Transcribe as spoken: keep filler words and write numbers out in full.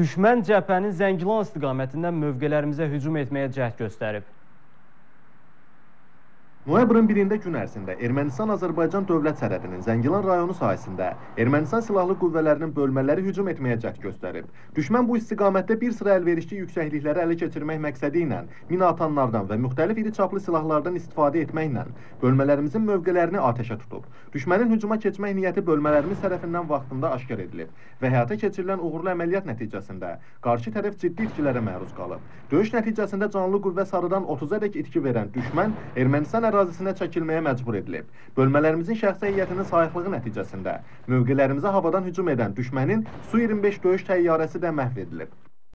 düşmən cəbhənin Zəngilan istiqamətindən mövqələrimizə hücum etməyə cəhd göstərib. Noyabrın birində gün ərzində Ermənistan-Azərbaycan dövlət sərhədinin Zəngilan rayonu sahəsində Ermənistan silahlı qüvvələrinin bölmələri hücum etməyə cəhd göstərib. Düşmən bu istiqamətdə bir sıra əlverişli yüksəklikləri ələ keçirmək məqsədi ilə mina atanlardan və müxtəlif iri çaplı silahlardan istifadə etməklə bölmələrimizin mövqələrini atəşə tutub. Düşmənin hücuma keçmək niyyəti bölmələrimiz tərəfindən vaxtında aşkar edilib və həyata keçirilən uğurlu əməliyyat nəticəsində qarşı tərəf ciddi itkilərə məruz qalıb. Döyüş nəticəsində canlı qüvvə sarıdan otuzadək itki verən düşmən Ermənistan ərazisinə çəkilməyə məcbur edilib. Bölmələrimizin şəxsi heyətinin sayıqlığı nəticəsində mövqelərimizə havadan hücum edən düşmənin S U iyirmi beş döyüş təyyarəsi də məhv edilib.